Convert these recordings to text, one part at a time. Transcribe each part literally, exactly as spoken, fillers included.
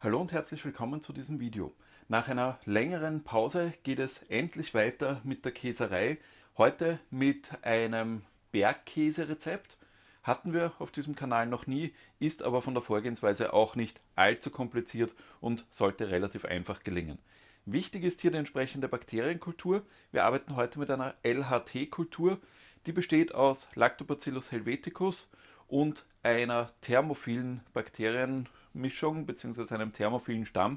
Hallo und herzlich willkommen zu diesem Video. Nach einer längeren Pause geht es endlich weiter mit der Käserei. Heute mit einem Bergkäse-Rezept. Hatten wir auf diesem Kanal noch nie, ist aber von der Vorgehensweise auch nicht allzu kompliziert und sollte relativ einfach gelingen. Wichtig ist hier die entsprechende Bakterienkultur. Wir arbeiten heute mit einer L H T-Kultur. Die besteht aus Lactobacillus helveticus und einer thermophilen Bakterienmischung bzw. einem thermophilen Stamm.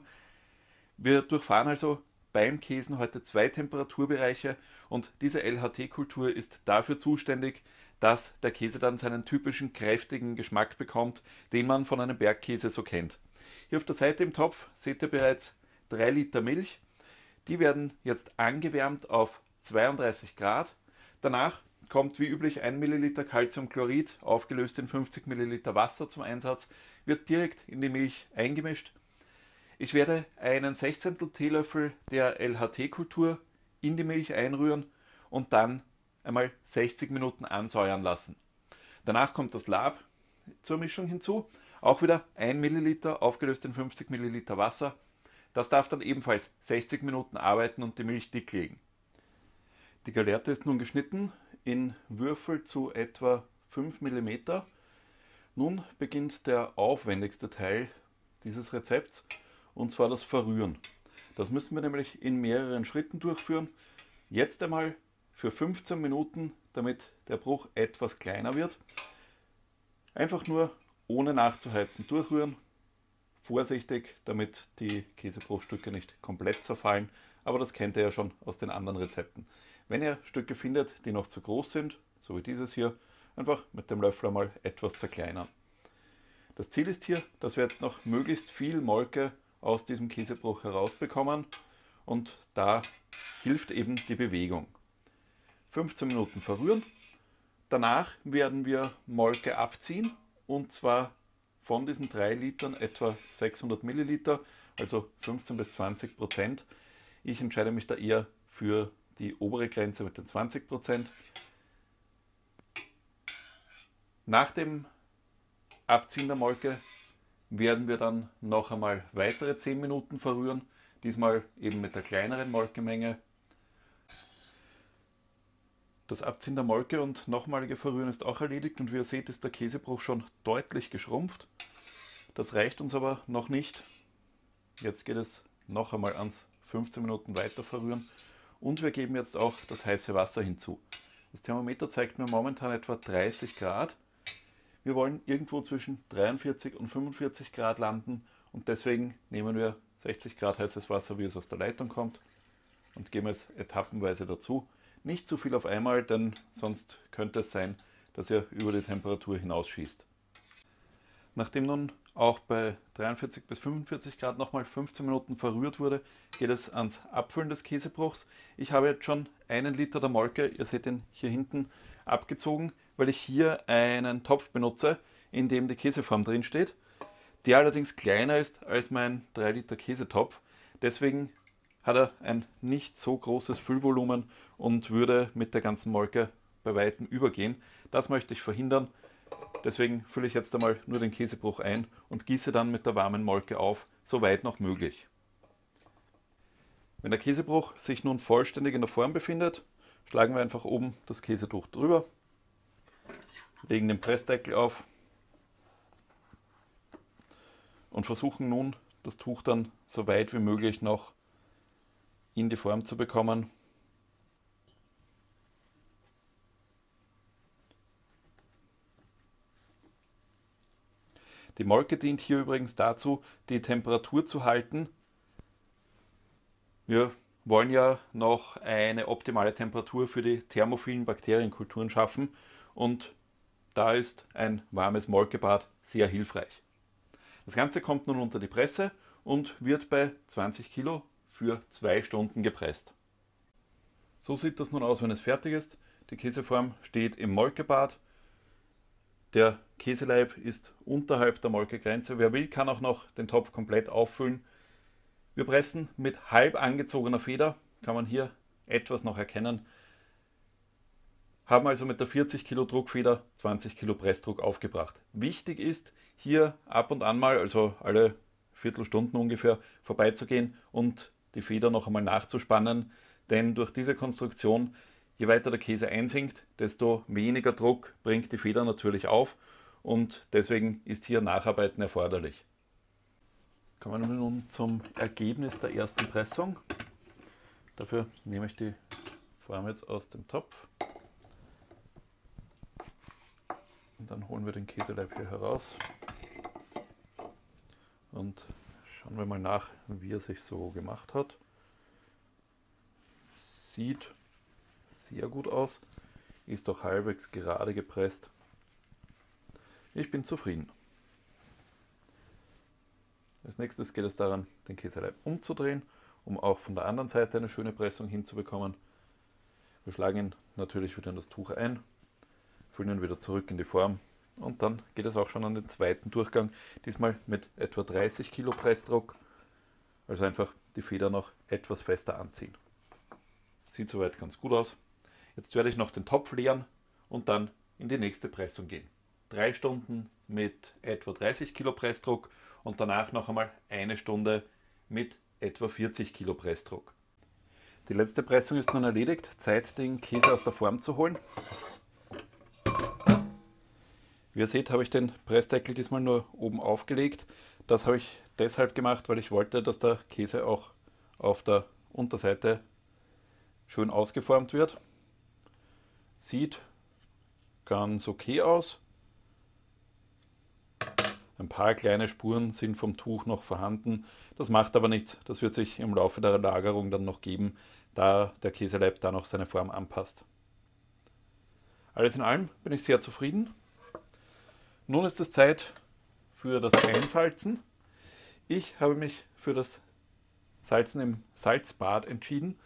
Wir durchfahren also beim Käsen heute zwei Temperaturbereiche und diese L H T-Kultur ist dafür zuständig, dass der Käse dann seinen typischen kräftigen Geschmack bekommt, den man von einem Bergkäse so kennt. Hier auf der Seite im Topf seht ihr bereits drei Liter Milch. Die werden jetzt angewärmt auf zweiunddreißig Grad. Danach kommt wie üblich ein Milliliter Calciumchlorid, aufgelöst in fünfzig Milliliter Wasser zum Einsatz, wird direkt in die Milch eingemischt. Ich werde einen sechzehntel Teelöffel der L H T-Kultur in die Milch einrühren und dann einmal sechzig Minuten ansäuern lassen. Danach kommt das Lab zur Mischung hinzu, auch wieder ein Milliliter, aufgelöst in fünfzig Milliliter Wasser. Das darf dann ebenfalls sechzig Minuten arbeiten und die Milch dick legen. Die Gallerte ist nun geschnitten in Würfel zu etwa fünf Millimeter. Nun beginnt der aufwendigste Teil dieses Rezepts, und zwar das Verrühren. Das müssen wir nämlich in mehreren Schritten durchführen. Jetzt einmal für fünfzehn Minuten, damit der Bruch etwas kleiner wird. Einfach nur ohne nachzuheizen durchrühren. Vorsichtig, damit die Käsebruchstücke nicht komplett zerfallen. Aber das kennt ihr ja schon aus den anderen Rezepten. Wenn ihr Stücke findet, die noch zu groß sind, so wie dieses hier, einfach mit dem Löffel einmal etwas zerkleinern. Das Ziel ist hier, dass wir jetzt noch möglichst viel Molke aus diesem Käsebruch herausbekommen und da hilft eben die Bewegung. fünfzehn Minuten verrühren, danach werden wir Molke abziehen und zwar von diesen drei Litern etwa sechshundert Milliliter, also fünfzehn bis zwanzig Prozent. Ich entscheide mich da eher für die obere Grenze mit den zwanzig Prozent. Nach dem Abziehen der Molke werden wir dann noch einmal weitere zehn Minuten verrühren, diesmal eben mit der kleineren Molkemenge. Das Abziehen der Molke und nochmalige Verrühren ist auch erledigt und wie ihr seht, ist der Käsebruch schon deutlich geschrumpft. Das reicht uns aber noch nicht. Jetzt geht es noch einmal ans fünfzehn Minuten weiter verrühren. Und wir geben jetzt auch das heiße Wasser hinzu. Das Thermometer zeigt mir momentan etwa dreißig Grad. Wir wollen irgendwo zwischen dreiundvierzig und fünfundvierzig Grad landen und deswegen nehmen wir sechzig Grad heißes Wasser, wie es aus der Leitung kommt, und geben es etappenweise dazu. Nicht zu viel auf einmal, denn sonst könnte es sein, dass ihr über die Temperatur hinausschießt. Nachdem nun auch bei dreiundvierzig bis fünfundvierzig Grad nochmal fünfzehn Minuten verrührt wurde, geht es ans Abfüllen des Käsebruchs. Ich habe jetzt schon einen Liter der Molke, ihr seht ihn hier hinten, abgezogen, weil ich hier einen Topf benutze, in dem die Käseform drin steht, der allerdings kleiner ist als mein drei Liter Käsetopf. Deswegen hat er ein nicht so großes Füllvolumen und würde mit der ganzen Molke bei weitem übergehen. Das möchte ich verhindern. Deswegen fülle ich jetzt einmal nur den Käsebruch ein und gieße dann mit der warmen Molke auf, soweit noch möglich. Wenn der Käsebruch sich nun vollständig in der Form befindet, schlagen wir einfach oben das Käsetuch drüber, legen den Pressdeckel auf und versuchen nun, das Tuch dann so weit wie möglich noch in die Form zu bekommen. Die Molke dient hier übrigens dazu, die Temperatur zu halten. Wir wollen ja noch eine optimale Temperatur für die thermophilen Bakterienkulturen schaffen und da ist ein warmes Molkebad sehr hilfreich. Das Ganze kommt nun unter die Presse und wird bei zwanzig Kilo für zwei Stunden gepresst. So sieht das nun aus, wenn es fertig ist. Die Käseform steht im Molkebad. Der Käseleib ist unterhalb der Molkegrenze. Wer will, kann auch noch den Topf komplett auffüllen. Wir pressen mit halb angezogener Feder, kann man hier etwas noch erkennen, haben also mit der vierzig Kilo Druckfeder zwanzig Kilo Pressdruck aufgebracht. Wichtig ist, hier ab und an mal, also alle Viertelstunden ungefähr, vorbeizugehen und die Feder noch einmal nachzuspannen, denn durch diese Konstruktion, je weiter der Käse einsinkt, desto weniger Druck bringt die Feder natürlich auf und deswegen ist hier Nacharbeiten erforderlich. Kommen wir nun zum Ergebnis der ersten Pressung. Dafür nehme ich die Form jetzt aus dem Topf. Und dann holen wir den Käseleib hier heraus und schauen wir mal nach, wie er sich so gemacht hat. Sieht sehr gut aus, ist auch halbwegs gerade gepresst. Ich bin zufrieden. Als nächstes geht es daran, den Käseleib umzudrehen, um auch von der anderen Seite eine schöne Pressung hinzubekommen. Wir schlagen ihn natürlich wieder in das Tuch ein, füllen ihn wieder zurück in die Form und dann geht es auch schon an den zweiten Durchgang, diesmal mit etwa dreißig Kilo Pressdruck, also einfach die Feder noch etwas fester anziehen. Sieht soweit ganz gut aus. Jetzt werde ich noch den Topf leeren und dann in die nächste Pressung gehen. Drei Stunden mit etwa dreißig Kilo Pressdruck und danach noch einmal eine Stunde mit etwa vierzig Kilo Pressdruck. Die letzte Pressung ist nun erledigt. Zeit, den Käse aus der Form zu holen. Wie ihr seht, habe ich den Pressdeckel diesmal nur oben aufgelegt. Das habe ich deshalb gemacht, weil ich wollte, dass der Käse auch auf der Unterseite schön ausgeformt wird. Sieht ganz okay aus. Ein paar kleine Spuren sind vom Tuch noch vorhanden. Das macht aber nichts. Das wird sich im Laufe der Lagerung dann noch geben, da der Käseleib da noch seine Form anpasst. Alles in allem bin ich sehr zufrieden. Nun ist es Zeit für das Einsalzen. Ich habe mich für das Salzen im Salzbad entschieden.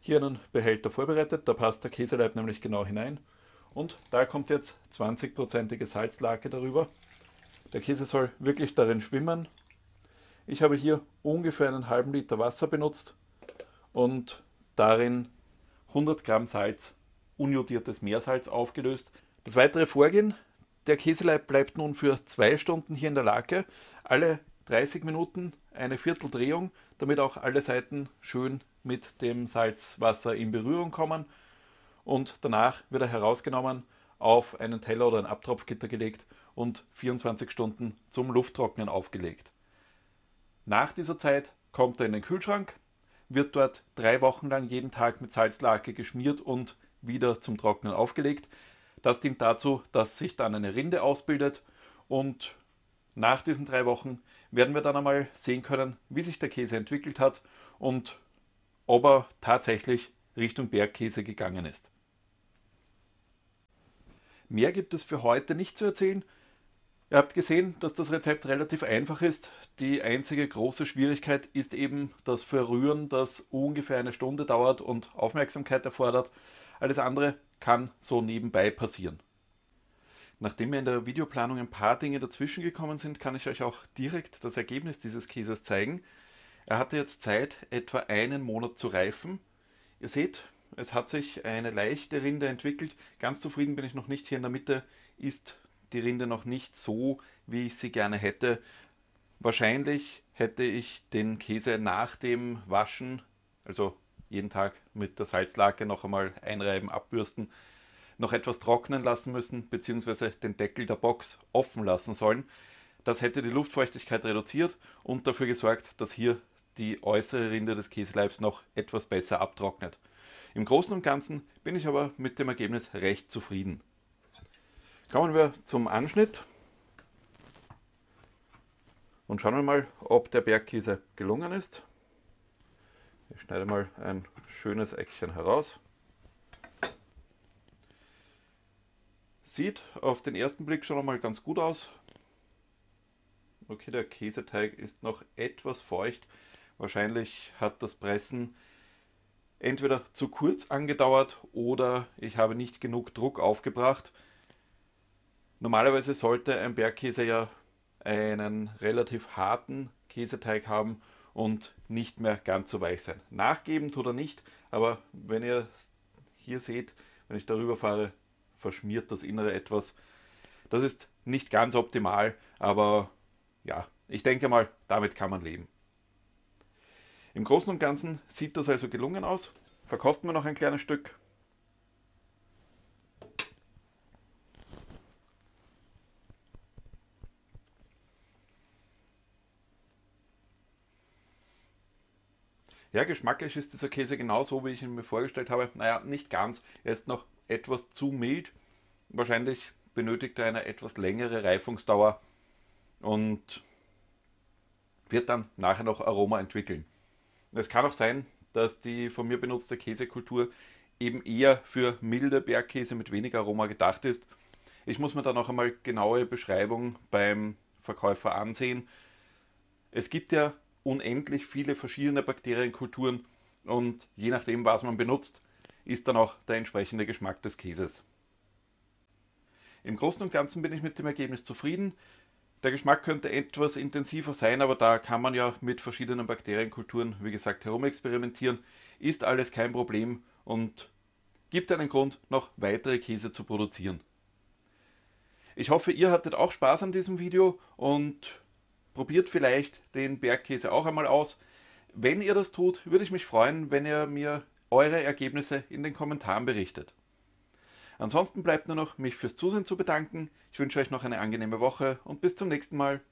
Hier einen Behälter vorbereitet, da passt der Käseleib nämlich genau hinein. Und da kommt jetzt zwanzigprozentige Salzlake darüber. Der Käse soll wirklich darin schwimmen. Ich habe hier ungefähr einen halben Liter Wasser benutzt und darin hundert Gramm Salz, unjodiertes Meersalz aufgelöst. Das weitere Vorgehen, der Käseleib bleibt nun für zwei Stunden hier in der Lake. Alle dreißig Minuten eine Vierteldrehung, damit auch alle Seiten schön mit dem Salzwasser in Berührung kommen. Und danach wird er herausgenommen, auf einen Teller oder ein Abtropfgitter gelegt und vierundzwanzig Stunden zum Lufttrocknen aufgelegt. Nach dieser Zeit kommt er in den Kühlschrank, wird dort drei Wochen lang jeden Tag mit Salzlake geschmiert und wieder zum Trocknen aufgelegt. Das dient dazu, dass sich dann eine Rinde ausbildet und nach diesen drei Wochen werden wir dann einmal sehen können, wie sich der Käse entwickelt hat und ob er tatsächlich Richtung Bergkäse gegangen ist. Mehr gibt es für heute nicht zu erzählen. Ihr habt gesehen, dass das Rezept relativ einfach ist. Die einzige große Schwierigkeit ist eben das Verrühren, das ungefähr eine Stunde dauert und Aufmerksamkeit erfordert. Alles andere kann so nebenbei passieren. Nachdem mir in der Videoplanung ein paar Dinge dazwischen gekommen sind, kann ich euch auch direkt das Ergebnis dieses Käses zeigen. Er hatte jetzt Zeit, etwa einen Monat zu reifen. Ihr seht, es hat sich eine leichte Rinde entwickelt. Ganz zufrieden bin ich noch nicht. Hier in der Mitte ist die Rinde noch nicht so, wie ich sie gerne hätte. Wahrscheinlich hätte ich den Käse nach dem Waschen, also jeden Tag mit der Salzlake noch einmal einreiben, abbürsten, noch etwas trocknen lassen müssen, beziehungsweise den Deckel der Box offen lassen sollen. Das hätte die Luftfeuchtigkeit reduziert und dafür gesorgt, dass hier die äußere Rinde des Käseleibs noch etwas besser abtrocknet. Im Großen und Ganzen bin ich aber mit dem Ergebnis recht zufrieden. Kommen wir zum Anschnitt und schauen wir mal, ob der Bergkäse gelungen ist. Ich schneide mal ein schönes Eckchen heraus. Sieht auf den ersten Blick schon einmal ganz gut aus. Okay, der Käseteig ist noch etwas feucht. Wahrscheinlich hat das Pressen entweder zu kurz angedauert oder ich habe nicht genug Druck aufgebracht. Normalerweise sollte ein Bergkäse ja einen relativ harten Käseteig haben und nicht mehr ganz so weich sein. Nachgeben tut er nicht, aber wenn ihr hier seht, Wenn ich darüber fahre, verschmiert das Innere etwas. Das ist nicht ganz optimal, aber ja, ich denke mal, damit kann man leben. Im Großen und Ganzen sieht das also gelungen aus. Verkosten wir noch ein kleines Stück. Ja, geschmacklich ist dieser Käse genauso, wie ich ihn mir vorgestellt habe. Naja, nicht ganz. Er ist noch etwas zu mild. Wahrscheinlich benötigt er eine etwas längere Reifungsdauer und wird dann nachher noch Aroma entwickeln. Es kann auch sein, dass die von mir benutzte Käsekultur eben eher für milde Bergkäse mit weniger Aroma gedacht ist. Ich muss mir da noch einmal genaue Beschreibung beim Verkäufer ansehen. Es gibt ja unendlich viele verschiedene Bakterienkulturen und je nachdem, was man benutzt, ist dann auch der entsprechende Geschmack des Käses. Im Großen und Ganzen bin ich mit dem Ergebnis zufrieden. Der Geschmack könnte etwas intensiver sein, aber da kann man ja mit verschiedenen Bakterienkulturen, wie gesagt, herumexperimentieren. Ist alles kein Problem und gibt einen Grund, noch weitere Käse zu produzieren. Ich hoffe, ihr hattet auch Spaß an diesem Video und probiert vielleicht den Bergkäse auch einmal aus. Wenn ihr das tut, würde ich mich freuen, wenn ihr mir eure Ergebnisse in den Kommentaren berichtet. Ansonsten bleibt nur noch, mich fürs Zusehen zu bedanken. Ich wünsche euch noch eine angenehme Woche und bis zum nächsten Mal.